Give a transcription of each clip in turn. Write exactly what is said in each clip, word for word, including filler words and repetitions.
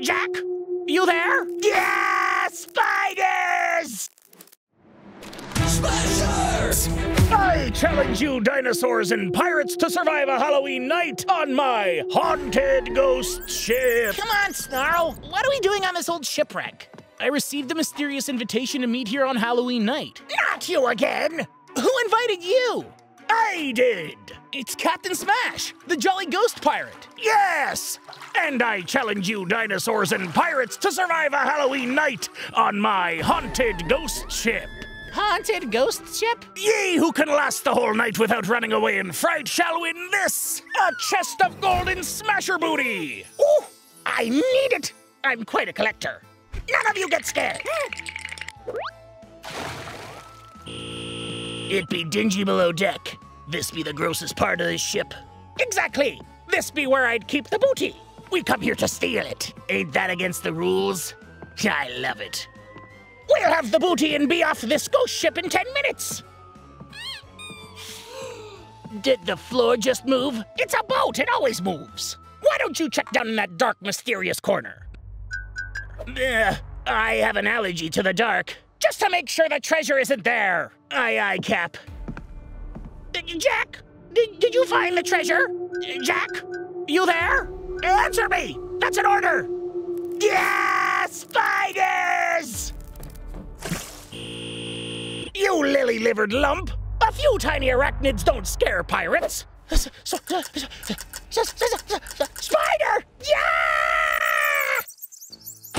Jack, you there? Yeah, spiders! Spiders! I challenge you dinosaurs and pirates to survive a Halloween night on my haunted ghost ship. Come on, Snarl. What are we doing on this old shipwreck? I received the mysterious invitation to meet here on Halloween night. Not you again! Who invited you? I did! It's Captain Smash, the Jolly Ghost Pirate! Yes! And I challenge you dinosaurs and pirates to survive a Halloween night on my haunted ghost ship! Haunted ghost ship? Ye who can last the whole night without running away in fright shall win this! A chest of golden smasher booty! Ooh! I need it! I'm quite a collector. None of you get scared! It be dingy below deck. This be the grossest part of this ship. Exactly! This be where I'd keep the booty. We come here to steal it. Ain't that against the rules? I love it. We'll have the booty and be off this ghost ship in ten minutes. Did the floor just move? It's a boat, it always moves. Why don't you check down in that dark, mysterious corner? Uh, I have an allergy to the dark. Just to make sure the treasure isn't there. Aye, aye, Cap. Jack, did, did you find the treasure? Jack, you there? Answer me! That's an order! Yeah, spiders! You lily-livered lump! A few tiny arachnids don't scare pirates. Spider! Yeah!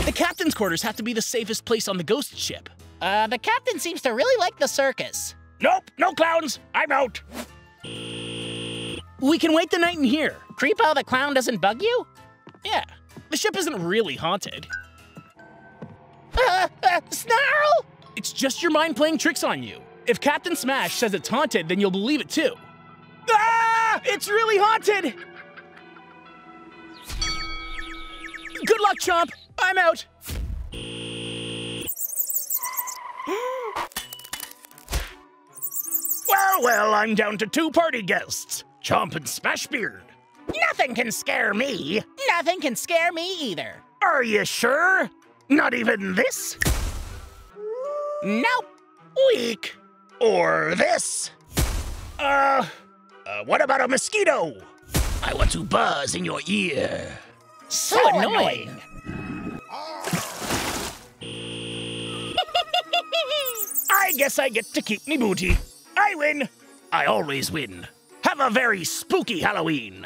The captain's quarters have to be the safest place on the ghost ship. Uh, the captain seems to really like the circus. Nope, no clowns. I'm out. We can wait the night in here. Creepo the clown doesn't bug you? Yeah, the ship isn't really haunted. Uh, uh, Snarl? It's just your mind playing tricks on you. If Captain Smash says it's haunted, then you'll believe it too. Ah! It's really haunted! Good luck, Chomp. I'm out. Well, well, I'm down to two party guests, Chomp and Smashbeard. Nothing can scare me. Nothing can scare me either. Are you sure? Not even this? Nope. Weak. Or this? Uh, uh, what about a mosquito? I want to buzz in your ear. So, so annoying. annoying. I guess I get to keep me booty. I win. I always win. Have a very spooky Halloween.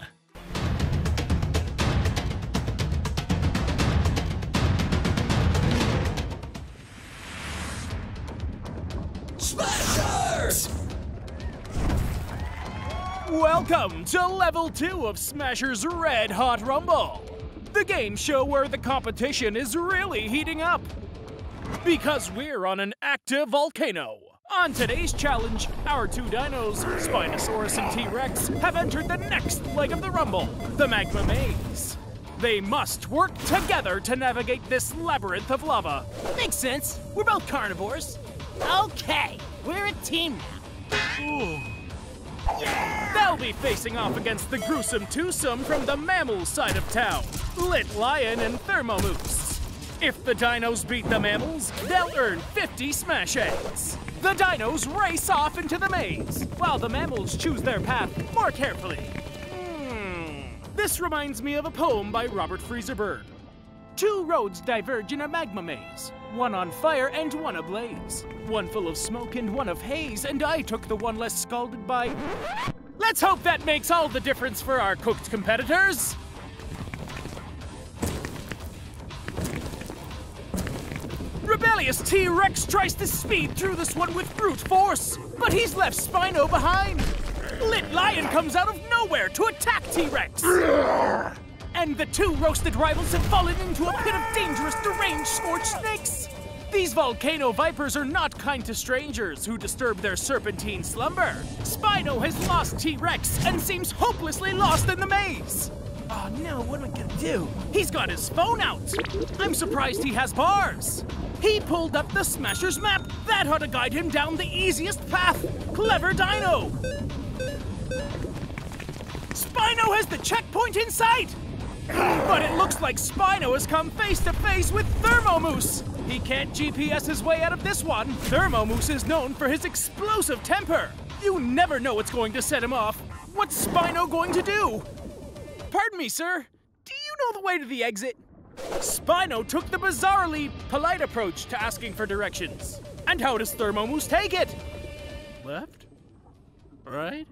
Smashers! Welcome to level two of Smasher's Red Hot Rumble, the game show where the competition is really heating up. Because we're on an active volcano. On today's challenge, our two dinos, Spinosaurus and T-Rex, have entered the next leg of the rumble, the Magma Maze. They must work together to navigate this labyrinth of lava. Makes sense. We're both carnivores. Okay, we're a team now. Yeah! They'll be facing off against the gruesome twosome from the mammal side of town, Lit Lion and Thermomoose. If the dinos beat the mammals, they'll earn fifty smash eggs. The dinos race off into the maze, while the mammals choose their path more carefully. Hmm. This reminds me of a poem by Robert Freezer Bird. Two roads diverge in a magma maze, one on fire and one ablaze, one full of smoke and one of haze, and I took the one less scalded by... Let's hope that makes all the difference for our cooked competitors. Rebellious T-Rex tries to speed through this one with brute force, but he's left Spino behind. Lit Lion comes out of nowhere to attack T-Rex. And the two roasted rivals have fallen into a pit of dangerous, deranged, scorched snakes. These volcano vipers are not kind to strangers who disturb their serpentine slumber. Spino has lost T-Rex and seems hopelessly lost in the maze. Oh no, what am I gonna do? He's got his phone out. I'm surprised he has bars. He pulled up the Smasher's map. That ought to guide him down the easiest path. Clever dino. Spino has the checkpoint in sight. But it looks like Spino has come face to face with Thermomoose! He can't G P S his way out of this one. Thermomoose is known for his explosive temper. You never know what's going to set him off. What's Spino going to do? Pardon me, sir. Do you know the way to the exit? Spino took the bizarrely polite approach to asking for directions. And how does Thermomoose take it? Left? Right?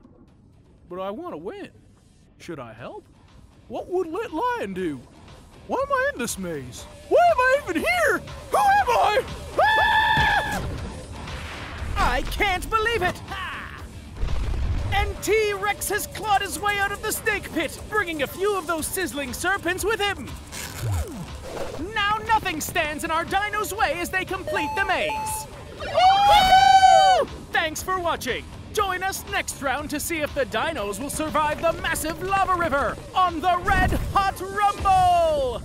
But I want to win. Should I help? What would Lit Lion do? Why am I in this maze? Why am I even here? Who am I? Ah! I can't believe it! Ha! And T-Rex has clawed his way out of the snake pit, bringing a few of those sizzling serpents with him. Now nothing stands in our dino's way as they complete the maze. Woo! Thanks for watching. Join us next round to see if the dinos will survive the massive lava river on the Red Hot Rumble!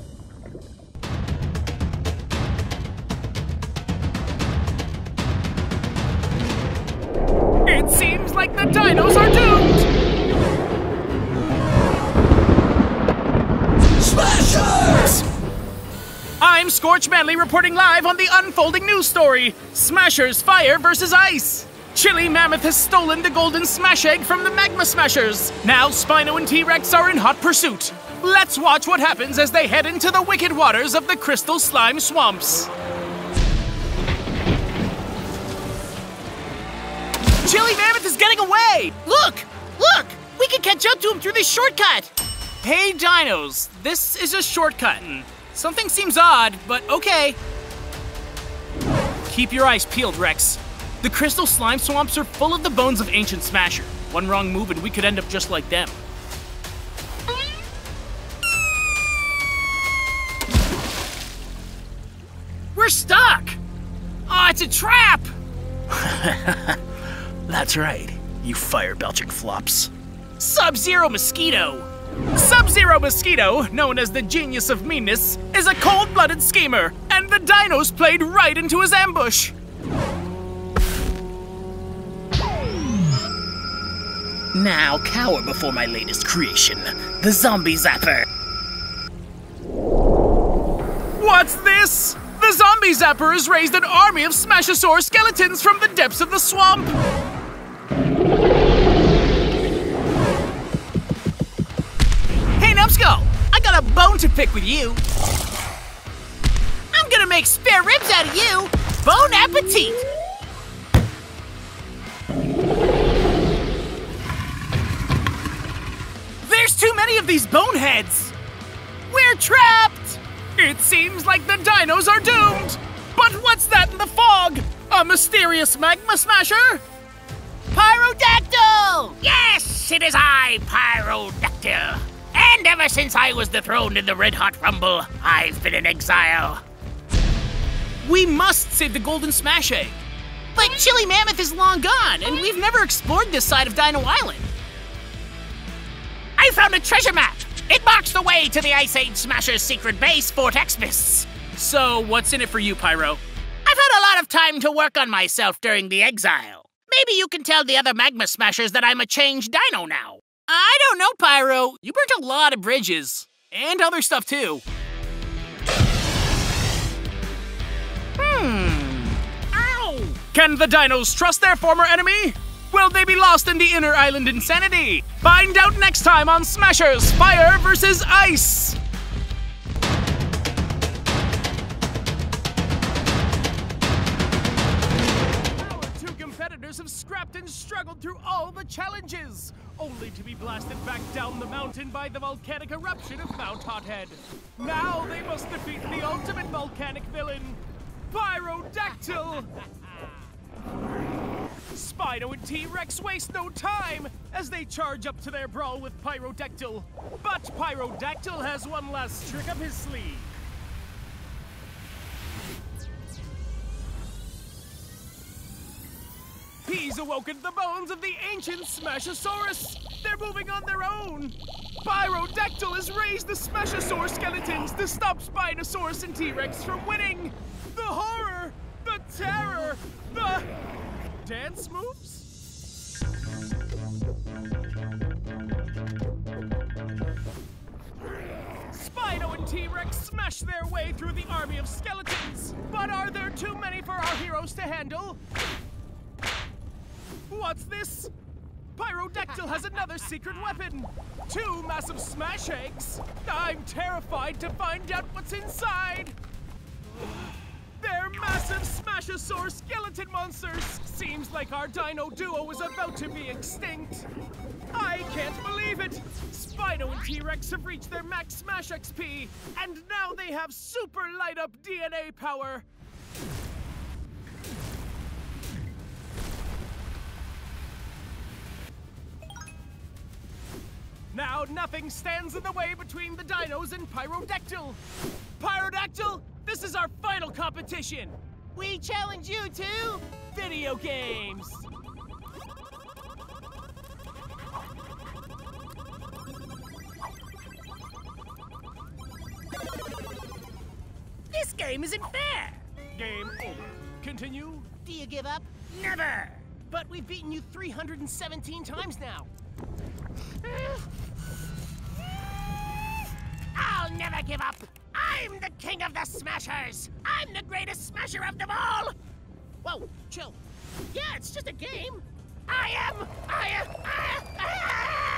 It seems like the dinos are doomed! Smashers! I'm Scorch Manley reporting live on the unfolding news story, Smashers Fire versus Ice! Chili Mammoth has stolen the golden smash egg from the Magma Smashers. Now Spino and T-Rex are in hot pursuit. Let's watch what happens as they head into the wicked waters of the Crystal Slime Swamps. Chili Mammoth is getting away! Look! Look! We can catch up to him through this shortcut! Hey, dinos. This is a shortcut. Something seems odd, but okay. Keep your eyes peeled, Rex. The crystal slime swamps are full of the bones of Ancient Smasher. One wrong move and we could end up just like them. We're stuck! Aw, oh, it's a trap! That's right, you fire-belching flops. Sub-Zero Mosquito! Sub-Zero Mosquito, known as the Genius of Meanness, is a cold-blooded schemer, and the dinos played right into his ambush. Now cower before my latest creation, the Zombie Zapper. What's this? The Zombie Zapper has raised an army of Smashosaur skeletons from the depths of the swamp. Hey, Numbskull, I got a bone to pick with you. I'm gonna make spare ribs out of you. Bon appetit. There's too many of these boneheads! We're trapped! It seems like the dinos are doomed! But what's that in the fog? A mysterious magma smasher? Pyrodactyl! Yes, it is I, Pyrodactyl. And ever since I was dethroned in the Red Hot Rumble, I've been in exile. We must save the Golden Smash Egg. But Chili Mammoth is long gone, and we've never explored this side of Dino Island. I found a treasure map! It marks the way to the Ice Age Smasher's secret base, Fort Xmas. So, what's in it for you, Pyro? I've had a lot of time to work on myself during the exile. Maybe you can tell the other Magma Smashers that I'm a changed dino now. I don't know, Pyro. You burnt a lot of bridges. And other stuff, too. Hmm. Ow! Can the dinos trust their former enemy? Will they be lost in the Inner Island insanity? Find out next time on Smashers Fire versus Ice! Our two competitors have scrapped and struggled through all the challenges, only to be blasted back down the mountain by the volcanic eruption of Mount Hothead. Now they must defeat the ultimate volcanic villain, Pyrodactyl! Spino and T-Rex waste no time as they charge up to their brawl with Pyrodactyl. But Pyrodactyl has one last trick up his sleeve. He's awoken the bones of the ancient Smashosaurus. They're moving on their own. Pyrodactyl has raised the Smashosaur skeletons to stop Spinosaurus and T-Rex from winning. The horror, the terror, the... dance moves? T-Rex smash their way through the army of skeletons. But are there too many for our heroes to handle? What's this? Pyrodactyl has another secret weapon. Two massive smash eggs. I'm terrified to find out what's inside. Their massive smashosaur skeleton monsters. Seems like our dino duo is about to be extinct. I can't believe it. Spino and T-Rex have reached their max smash X P, and now they have super light-up D N A power. Now nothing stands in the way between the dinos and Pyrodactyl. Pyrodactyl, this is our final competition. We challenge you to video games. This game isn't fair. Game over. Continue. Do you give up? Never. But we've beaten you three hundred seventeen times now. I'll never give up! I'm the king of the smashers! I'm the greatest smasher of them all! Whoa, chill. Yeah, it's just a game. I am! I am! Ah, ah!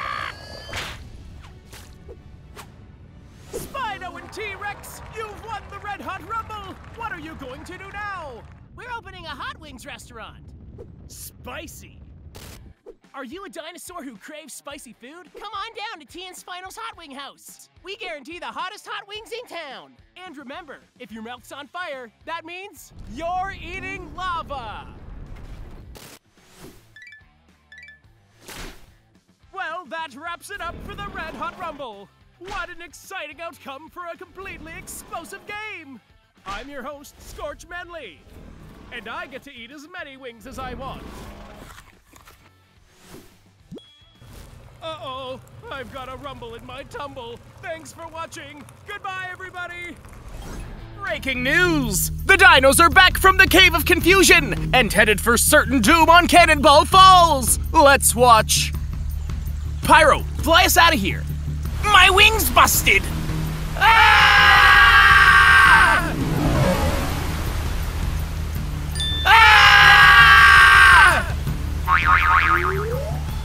Spino and T-Rex, you've won the Red Hot Rumble! What are you going to do now? We're opening a hot wings restaurant. Spicy! Are you a dinosaur who craves spicy food? Come on down to T and Spino's Hot Wing House. We guarantee the hottest hot wings in town. And remember, if your mouth's on fire, that means you're eating lava. Well, that wraps it up for the Red Hot Rumble. What an exciting outcome for a completely explosive game. I'm your host, Scorch Manley, and I get to eat as many wings as I want. Uh-oh, I've got a rumble in my tumble. Thanks for watching. Goodbye, everybody. Breaking news! The dinos are back from the Cave of Confusion and headed for certain doom on Cannonball Falls. Let's watch. Pyro, fly us out of here. My wing's busted. Ah! Ah!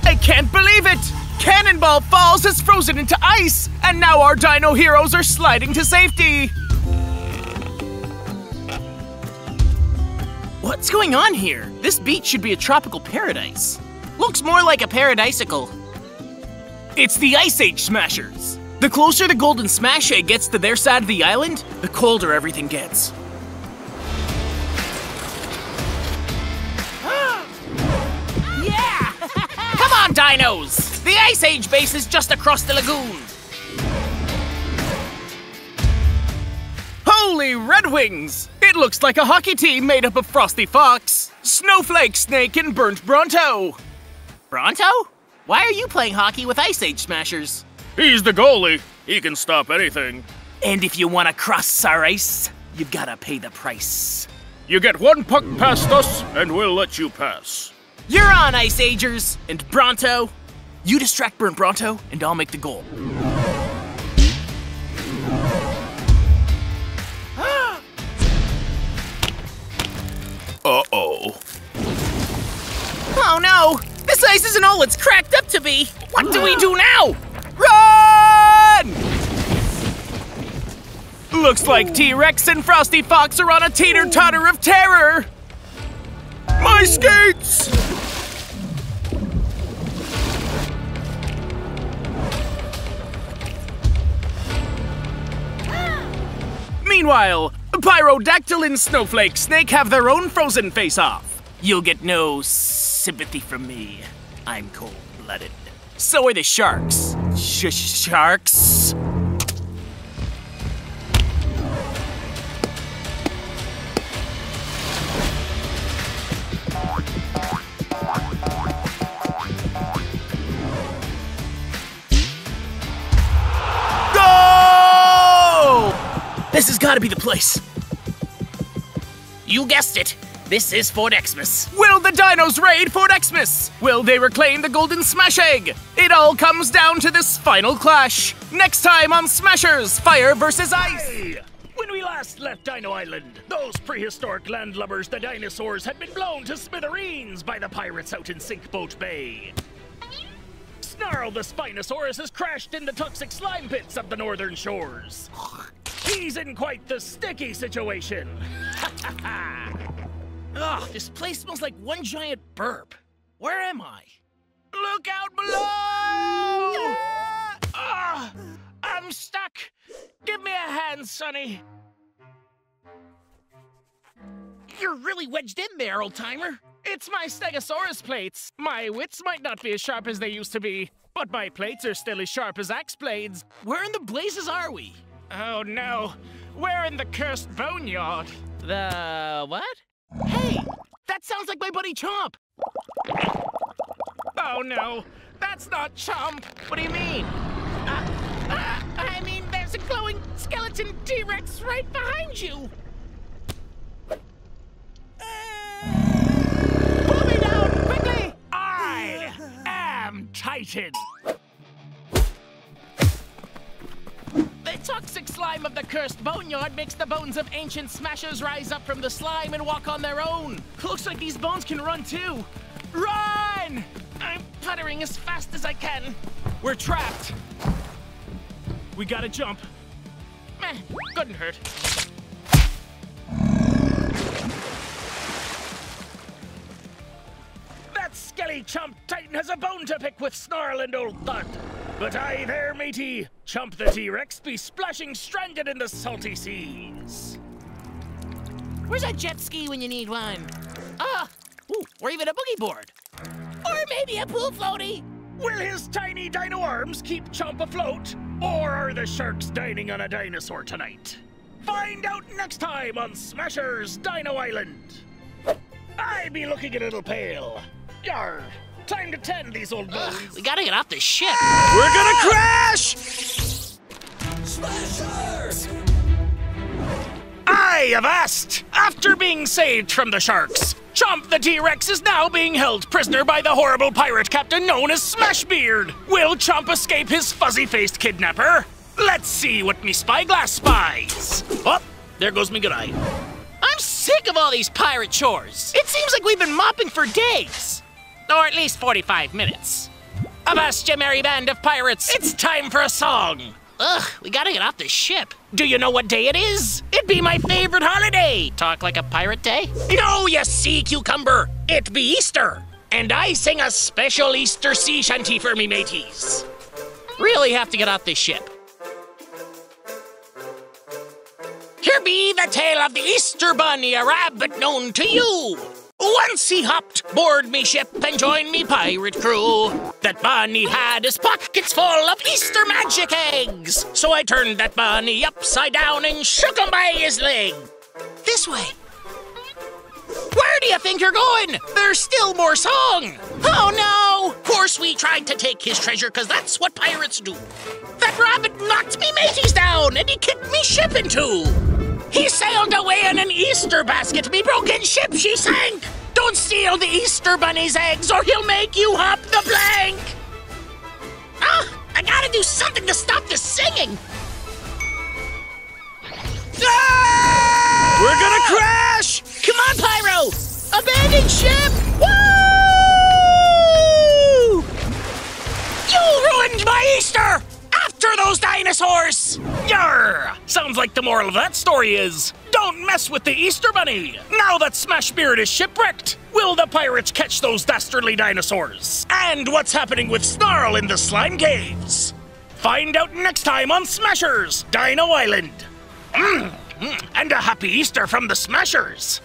I can't believe it. Cannonball Falls has frozen into ice, and now our dino heroes are sliding to safety. What's going on here? This beach should be a tropical paradise. Looks more like a paradisicle. It's the Ice Age Smashers. The closer the Golden Smash Egg gets to their side of the island, the colder everything gets. Yeah! Come on, dinos! The Ice Age base is just across the lagoon. Holy Red Wings! It looks like a hockey team made up of Frosty Fox, Snowflake Snake, and Burnt Bronto. Bronto? Why are you playing hockey with Ice Age Smashers? He's the goalie. He can stop anything. And if you want to cross our ice, you've got to pay the price. You get one puck past us, and we'll let you pass. You're on, Ice Agers, and Bronto. You distract Burnt Bronto, and I'll make the goal. Uh-oh. Oh, no! This ice isn't all it's cracked up to be! What do we do now? Run! Looks like T-Rex and Frosty Fox are on a teeter-totter of terror! My skates! Meanwhile, Pyrodactyl and Snowflake Snake have their own frozen face-off. You'll get no sympathy from me. I'm cold-blooded. So are the sharks. Sh-sharks? This has got to be the place. You guessed it. This is Fort Xmas. Will the dinos raid Fort Xmas? Will they reclaim the golden smash egg? It all comes down to this final clash. Next time on Smashers, Fire versus Ice. Hey. When we last left Dino Island, those prehistoric landlubbers, the dinosaurs, had been blown to smithereens by the pirates out in Sinkboat Bay. Snarl the Spinosaurus has crashed in the toxic slime pits of the northern shores. He's in quite the sticky situation. Ugh, this place smells like one giant burp. Where am I? Look out below! Ah! Ugh, I'm stuck. Give me a hand, Sonny. You're really wedged in there, old-timer. It's my Stegosaurus plates. My wits might not be as sharp as they used to be, but my plates are still as sharp as axe blades. Where in the blazes are we? Oh, no. We're in the cursed boneyard. The what? Hey, that sounds like my buddy Chomp. Oh, no. That's not Chomp. What do you mean? Uh, uh, I mean, there's a glowing skeleton T-Rex right behind you. Pull me down, quickly! I am Titan. The toxic slime of the cursed boneyard makes the bones of ancient smashers rise up from the slime and walk on their own. Looks like these bones can run too. Run! I'm puttering as fast as I can. We're trapped. We gotta jump. Meh, couldn't hurt. That skelly Chomp Titan has a bone to pick with Snarl and Old Thud. But aye there, matey. Chomp the T-Rex be splashing stranded in the salty seas. Where's a jet ski when you need one? Ah, ooh, or even a boogie board. Or maybe a pool floaty. Will his tiny dino arms keep Chomp afloat? Or are the sharks dining on a dinosaur tonight? Find out next time on Smashers Dino Island. I be looking a little pale. Yarr, time to tend these old bones. Ugh, we gotta get off this ship. We're gonna crash! Smashers! I have asked. After being saved from the sharks, Chomp the T-Rex is now being held prisoner by the horrible pirate captain known as Smashbeard. Will Chomp escape his fuzzy-faced kidnapper? Let's see what me spyglass spies. Oh, there goes me good eye. I'm sick of all these pirate chores. It seems like we've been mopping for days. Or at least forty-five minutes. Avast, ye merry band of pirates. It's time for a song. Ugh, we gotta get off this ship. Do you know what day it is? It be my favorite holiday. Talk like a pirate day? No, you sea cucumber. It be Easter. And I sing a special Easter sea shanty for me mateys. Really have to get off this ship. Here be the tale of the Easter bunny, a rabbit known to you. Once he hopped board me ship and joined me pirate crew. That bunny had his pockets full of Easter magic eggs. So I turned that bunny upside down and shook him by his leg. This way. Where do you think you're going? There's still more song. Oh no! Of course we tried to take his treasure because that's what pirates do. That rabbit knocked me mateys down and he kicked me ship in two. He sailed away in an Easter basket. Me broken ship, she sank. Don't steal the Easter bunny's eggs or he'll make you hop the plank. Ah, I gotta do something to stop this singing. Ah! We're gonna crash. Come on, Pyro. Abandon ship. Woo! You ruined my Easter. After those dinosaurs! Yarr! Sounds like the moral of that story is, don't mess with the Easter Bunny! Now that Smashbeard is shipwrecked, will the pirates catch those dastardly dinosaurs? And what's happening with Snarl in the slime caves? Find out next time on Smashers Dino Island! Mm, mm, and a happy Easter from the Smashers!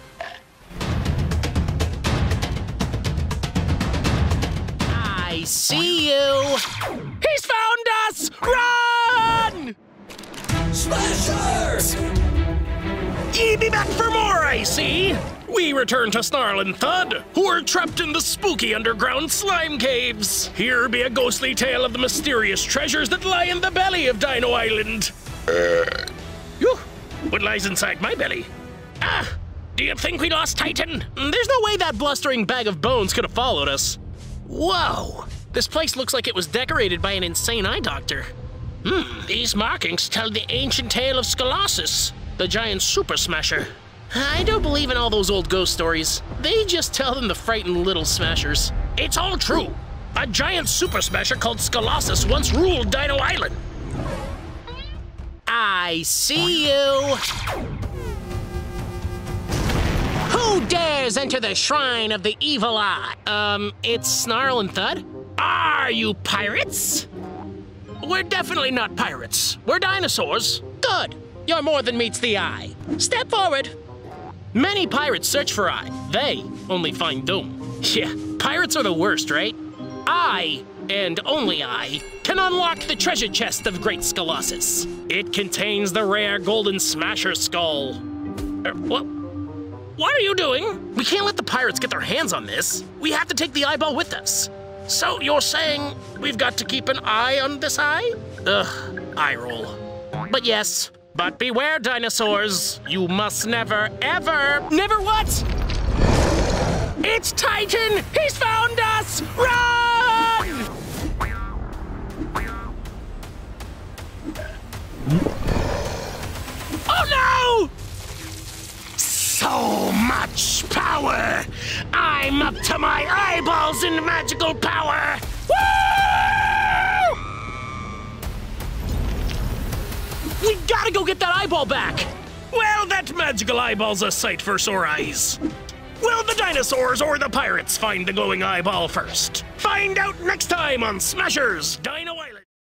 I see you! He's found us! Run! Smashers! Ye be back for more, I see! We return to Snarl and Thud, who are trapped in the spooky underground slime caves. Here be a ghostly tale of the mysterious treasures that lie in the belly of Dino Island. Uh. What lies inside my belly? Ah! Do you think we lost Titan? There's no way that blustering bag of bones could have followed us. Whoa! This place looks like it was decorated by an insane eye doctor. Hmm, these markings tell the ancient tale of Scolosus, the giant super smasher. I don't believe in all those old ghost stories. They just tell them to frighten little smashers. It's all true. A giant super smasher called Scolosus once ruled Dino Island. I see you. Who dares enter the shrine of the evil eye? Um, it's Snarl and Thud? Are you pirates? We're definitely not pirates. We're dinosaurs. Good. You're more than meets the eye. Step forward. Many pirates search for Eye. They only find doom. Yeah, pirates are the worst, right? I, and only I, can unlock the treasure chest of Great Scolosus. It contains the rare golden smasher skull. Er, what? What are you doing? We can't let the pirates get their hands on this. We have to take the eyeball with us. So you're saying we've got to keep an eye on this eye? Ugh, eye roll. But yes. But beware, dinosaurs. You must never, ever... Never what? It's Titan! He's found us! Run! Oh, no! So much power! I'm up to my eyeballs in magical power! We gotta go get that eyeball back! Well, that magical eyeball's a sight for sore eyes. Will the dinosaurs or the pirates find the glowing eyeball first? Find out next time on Smashers Dino Island!